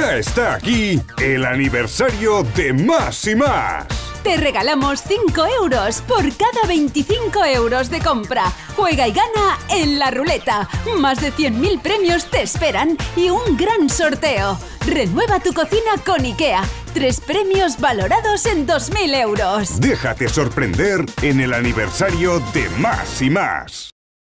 Ya está aquí el aniversario de Más y Más. Te regalamos 5 euros por cada 25 euros de compra. Juega y gana en la ruleta. Más de 100.000 premios te esperan y un gran sorteo. Renueva tu cocina con IKEA. 3 premios valorados en 2.000 euros. Déjate sorprender en el aniversario de Más y Más.